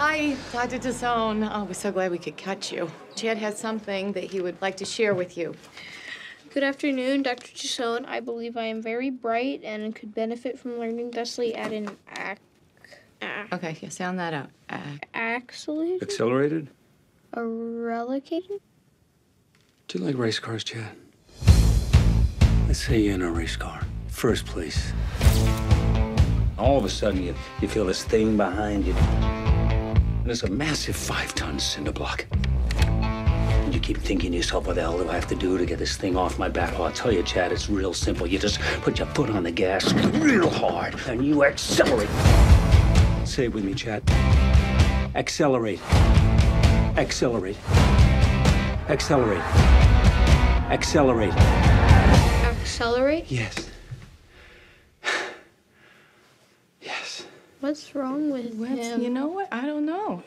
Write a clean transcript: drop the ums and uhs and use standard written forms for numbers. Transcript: Hi, Dr. Tassone. Oh, we're so glad we could catch you. Chad has something that he would like to share with you. Good afternoon, Dr. Tassone. I believe I am very bright and could benefit from learning thusly at an Okay, you sound that out. Accelerated? Accelerated? Relocated? Do you like race cars, Chad? Let's say you're in a race car. First place. All of a sudden, you feel this thing behind you. And it's a massive 5-ton cinder block. And you keep thinking to yourself, what the hell do I have to do to get this thing off my back? Well, I'll tell you, Chad, it's real simple. You just put your foot on the gas real hard, and you accelerate. Say it with me, Chad. Accelerate. Accelerate. Accelerate. Accelerate. Accelerate? Yes. Yes. What's wrong with him? You know what? I don't know.